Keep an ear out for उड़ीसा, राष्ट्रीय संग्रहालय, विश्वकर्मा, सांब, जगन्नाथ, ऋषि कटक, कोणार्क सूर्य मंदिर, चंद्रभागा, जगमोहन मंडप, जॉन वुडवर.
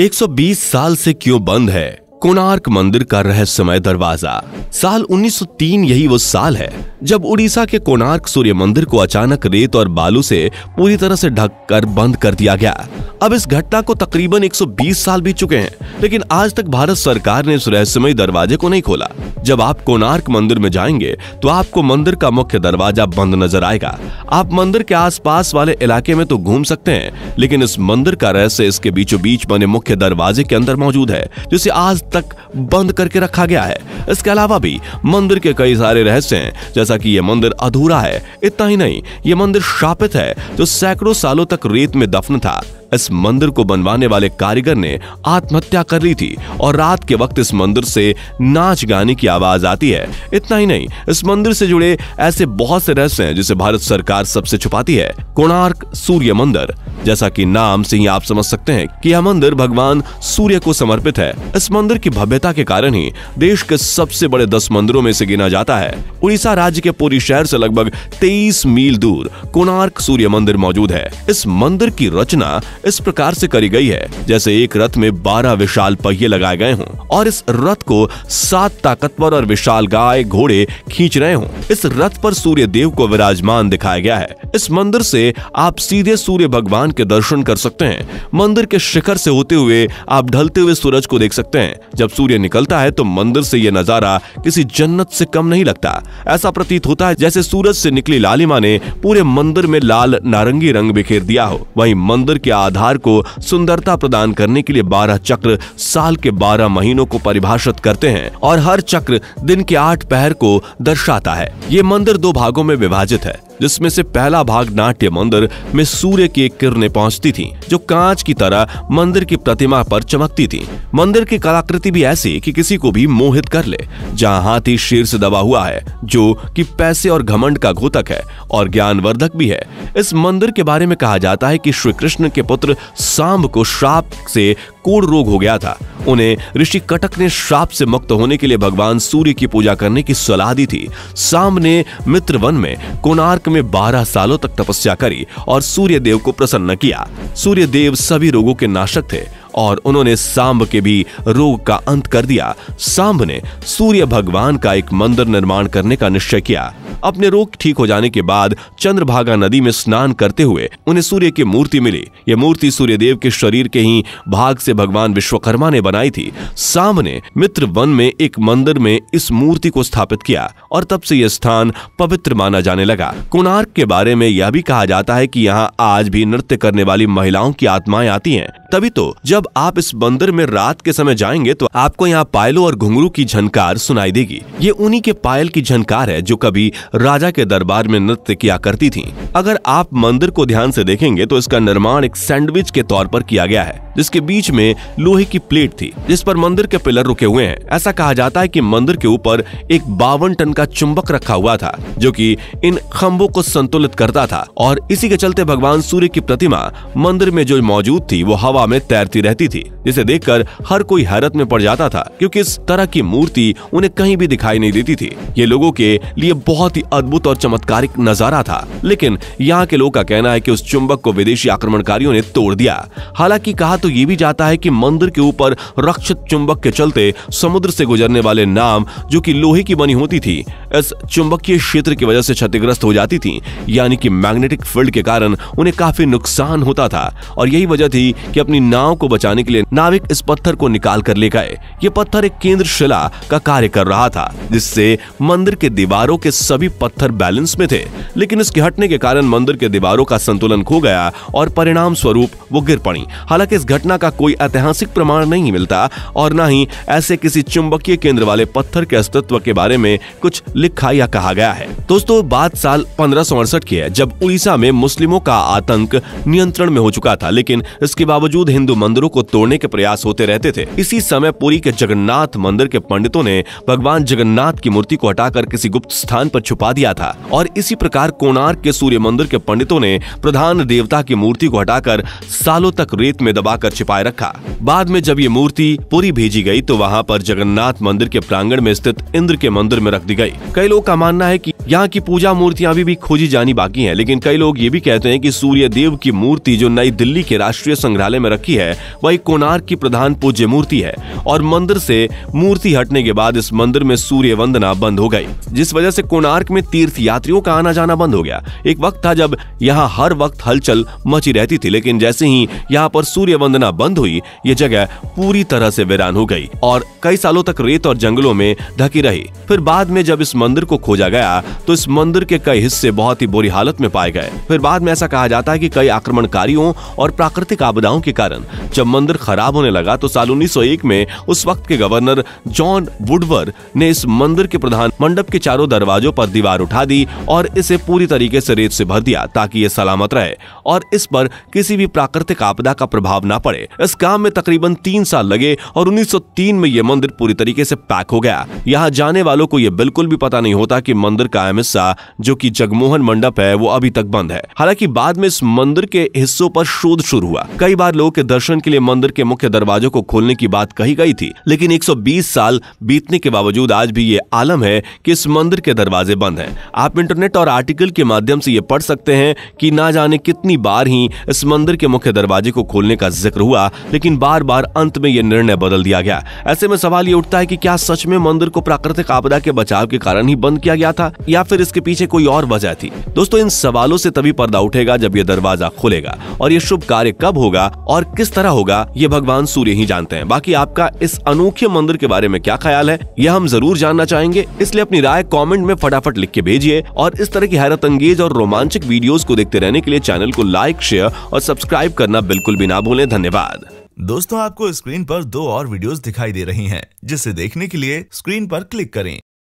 120 साल से क्यों बंद है कोणार्क मंदिर का रहस्यमय दरवाजा। साल 1903 यही वो साल है जब उड़ीसा के कोणार्क सूर्य मंदिर को अचानक रेत और बालू से पूरी तरह से ढककर बंद कर दिया गया। अब इस घटना को तकरीबन 120 साल बीत चुके हैं, लेकिन आज तक भारत सरकार ने इस रहस्यमय दरवाजे को नहीं खोला। जब आप कोणार्क मंदिर में जाएंगे तो आपको मंदिर का मुख्य दरवाजा बंद नजर आएगा। आप मंदिर के आसपास वाले इलाके में तो घूम सकते हैं, लेकिन इस मंदिर का रहस्य इसके बीचों बीच बने मुख्य दरवाजे के अंदर मौजूद है, जिसे आज तक बंद करके रखा गया है। इसके अलावा भी मंदिर के कई सारे रहस्य हैं, जैसा कि यह मंदिर अधूरा है। इतना ही नहीं, यह मंदिर शापित है जो सैकड़ों सालों तक रेत में दफन था। इस मंदिर को बनवाने वाले कारीगर ने आत्महत्या कर ली थी और रात के वक्त इस मंदिर से नाच गाने की आवाज आती है। इतना ही नहीं, इस मंदिर से जुड़े ऐसे बहुत से रहस्य हैं जिसे भारत सरकार सबसे छुपाती है। कोणार्क सूर्य मंदिर, जैसा कि नाम से ही आप समझ सकते हैं कि यह मंदिर भगवान सूर्य को समर्पित है। इस मंदिर की भव्यता के कारण ही देश के सबसे बड़े 10 मंदिरों में से गिना जाता है। उड़ीसा राज्य के पुरी शहर से लगभग 23 मील दूर कोणार्क सूर्य मंदिर मौजूद है। इस मंदिर की रचना इस प्रकार से करी गई है जैसे एक रथ में 12 विशाल पहिए लगाए गए हों और इस रथ को 7 ताकतवर और विशाल गाय घोड़े खींच रहे हों। इस रथ पर सूर्य देव को विराजमान दिखाया गया है। इस मंदिर से आप सीधे सूर्य भगवान के दर्शन कर सकते हैं। मंदिर के शिखर से होते हुए आप ढलते हुए सूरज को देख सकते हैं। जब सूर्य निकलता है तो मंदिर से यह नजारा किसी जन्नत से कम नहीं लगता। ऐसा प्रतीत होता है जैसे सूरज से निकली लालिमा ने पूरे मंदिर में लाल नारंगी रंग बिखेर दिया हो। वहीं मंदिर के आधार को सुंदरता प्रदान करने के लिए 12 चक्र साल के 12 महीनों को परिभाषित करते हैं और हर चक्र दिन के 8 पहर को दर्शाता है। ये मंदिर 2 भागों में विभाजित है, जिसमें से पहला भाग नाट्य मंदिर में सूर्य की किरणें पहुंचती थीं, जो कांच की तरह मंदिर की प्रतिमा पर चमकती थीं। मंदिर की कलाकृति भी ऐसी कि किसी को भी मोहित कर ले, जहां हाथी शेर से दबा हुआ है, जो कि पैसे और घमंड का घोतक है और ज्ञानवर्धक भी है। इस मंदिर के बारे में कहा जाता है कि श्री कृष्ण के पुत्र सांब को श्राप से कोढ़ रोग हो गया था। उन्हें ऋषि कटक ने श्राप से मुक्त होने के लिए भगवान सूर्य की पूजा करने की सलाह दी थी। सांब ने मित्र वन में कोणार्क में 12 सालों तक तपस्या करी और सूर्य देव को प्रसन्न किया। सूर्य देव सभी रोगों के नाशक थे और उन्होंने सांब के भी रोग का अंत कर दिया। सांब ने सूर्य भगवान का एक मंदिर निर्माण करने का निश्चय किया। अपने रोग ठीक हो जाने के बाद चंद्रभागा नदी में स्नान करते हुए उन्हें सूर्य की मूर्ति मिली। यह मूर्ति सूर्यदेव के शरीर के ही भाग से भगवान विश्वकर्मा ने बनाई थी। सांब ने मित्र वन में एक मंदिर में इस मूर्ति को स्थापित किया और तब से यह स्थान पवित्र माना जाने लगा। कोणार्क के बारे में यह भी कहा जाता है कि यहाँ आज भी नृत्य करने वाली महिलाओं की आत्माएं आती हैं। तभी तो जब आप इस मंदिर में रात के समय जाएंगे तो आपको यहाँ पायलों और घुंघरू की झनकार सुनाई देगी। ये उन्हीं के पायल की झनकार है जो कभी राजा के दरबार में नृत्य किया करती थीं। अगर आप मंदिर को ध्यान से देखेंगे तो इसका निर्माण एक सैंडविच के तौर पर किया गया है, जिसके बीच में लोहे की प्लेट थी जिस पर मंदिर के पिलर रुके हुए हैं। ऐसा कहा जाता है कि मंदिर के ऊपर एक 52 टन का चुंबक रखा हुआ था जो कि इन खम्भों को संतुलित करता था और इसी के चलते भगवान सूर्य की प्रतिमा मंदिर में जो मौजूद थी वो हवा में तैरती रहती थी, जिसे देखकर हर कोई हैरत में पड़ जाता था क्योंकि इस तरह की मूर्ति उन्हें कहीं भी दिखाई नहीं देती थी। ये लोगों के लिए बहुत ही अद्भुत और चमत्कारिक नजारा था, लेकिन यहाँ के लोगों का कहना है कि उस चुंबक को विदेशी आक्रमणकारियों ने तोड़ दिया। हालांकि कहा तो ये भी जाता है कि मंदिर के ऊपर रक्षित चुंबक के चलते समुद्र से गुजरने वाले नाव जो कि लोहे की बनी होती थी इस चुंबकीय क्षेत्र की वजह से क्षतिग्रस्त हो जाती थी, यानी कि मैग्नेटिक फील्ड के कारण उन्हें काफी नुकसान होता था और यही वजह थी कि अपनी नाव को बचाने के लिए नाविक इस पत्थर को निकाल कर ले गए। ये पत्थर एक केंद्र शिला का कार्य कर रहा था जिससे मंदिर के दीवारों के सभी पत्थर बैलेंस में थे, लेकिन इसके हटने के कारण मंदिर के दीवारों का संतुलन खो गया और परिणाम स्वरूप वो गिर पड़ी। हालांकि इस घटना का कोई ऐतिहासिक प्रमाण नहीं मिलता और न ही ऐसे किसी चुंबकीय केंद्र वाले पत्थर के अस्तित्व के बारे में कुछ लिखा या कहा गया है। दोस्तों, बात साल 1568 की है जब उड़ीसा में मुस्लिमों का आतंक नियंत्रण में हो चुका था, लेकिन इसके बावजूद हिंदू मंदिरों को तोड़ने के प्रयास होते रहते थे। इसी समय पुरी के जगन्नाथ मंदिर के पंडितों ने भगवान जगन्नाथ की मूर्ति को हटाकर किसी गुप्त स्थान पर छुपा दिया था और इसी प्रकार कोणार्क के सूर्य मंदिर के पंडितों ने प्रधान देवता की मूर्ति को हटाकर सालों तक रेत में दबाकर बनाकर छिपाए रखा। बाद में जब ये मूर्ति पूरी भेजी गई तो वहाँ पर जगन्नाथ मंदिर के प्रांगण में स्थित इंद्र के मंदिर में रख दी गई। कई लोग का मानना है कि यहाँ की पूजा मूर्तियाँ अभी भी खोजी जानी बाकी हैं, लेकिन कई लोग ये भी कहते हैं कि सूर्य देव की मूर्ति जो नई दिल्ली के राष्ट्रीय संग्रहालय में रखी है वही कोणार्क की प्रधान पूज्य मूर्ति है और मंदिर से मूर्ति हटने के बाद इस मंदिर में सूर्य वंदना बंद हो गई, जिस वजह से कोणार्क में तीर्थ यात्रियों का आना जाना बंद हो गया। एक वक्त था जब यहाँ हर वक्त हलचल मची रहती थी, लेकिन जैसे ही यहाँ पर सूर्य वंदना बंद हुई ये जगह पूरी तरह से वीरान हो गई और कई सालों तक रेत और जंगलों में ढकी रही। फिर बाद में जब इस मंदिर को खोजा गया तो इस मंदिर के कई हिस्से बहुत ही बुरी हालत में पाए गए। फिर बाद में ऐसा कहा जाता है कि कई आक्रमणकारियों और प्राकृतिक आपदाओं के कारण जब मंदिर खराब होने लगा तो साल 1901 में उस वक्त के गवर्नर जॉन वुडवर ने इस मंदिर के प्रधान मंडप के चारों दरवाजों पर दीवार उठा दी और इसे पूरी तरीके से रेत से भर दिया ताकि ये सलामत रहे और इस पर किसी भी प्राकृतिक आपदा का प्रभाव ना पड़े। इस काम में तकरीबन 3 साल लगे और 1903 में ये मंदिर पूरी तरीके से पैक हो गया। यहाँ जाने वालों को ये बिल्कुल भी पता नहीं होता कि मंदिर का अहम हिस्सा जो कि जगमोहन मंडप है वो अभी तक बंद है। हालांकि बाद में इस मंदिर के हिस्सों पर शोध शुरू हुआ। कई बार लोगों के दर्शन के लिए मंदिर के मुख्य दरवाजों को खोलने की बात कही गई थी, लेकिन 120 साल बीतने के बावजूद आज भी ये आलम है कि इस मंदिर के दरवाजे बंद हैं। आप इंटरनेट और आर्टिकल के माध्यम से ये पढ़ सकते हैं कि ना जाने कितनी बार ही इस मंदिर के मुख्य दरवाजे को खोलने का जिक्र हुआ, लेकिन बार बार अंत में यह निर्णय बदल दिया गया। ऐसे में सवाल ये उठता है कि क्या सच में मंदिर को प्राकृतिक आपदा के बचाव के कारण ही बंद किया गया था या फिर इसके पीछे कोई और वजह थी। दोस्तों, इन सवालों से तभी पर्दा उठेगा जब ये दरवाजा खुलेगा और ये शुभ कार्य कब होगा और किस तरह होगा ये भगवान सूर्य ही जानते हैं। बाकी आपका इस अनोखे मंदिर के बारे में क्या ख्याल है यह हम जरूर जानना चाहेंगे, इसलिए अपनी राय कमेंट में फटाफट लिख के भेजिए और इस तरह की हैरत अंगेज और रोमांचक वीडियोस को देखते रहने के लिए चैनल को लाइक, शेयर और सब्सक्राइब करना बिल्कुल भी ना भूलें। धन्यवाद। दोस्तों, आपको स्क्रीन पर 2 और वीडियोस दिखाई दे रही हैं, जिसे देखने के लिए स्क्रीन पर क्लिक करें।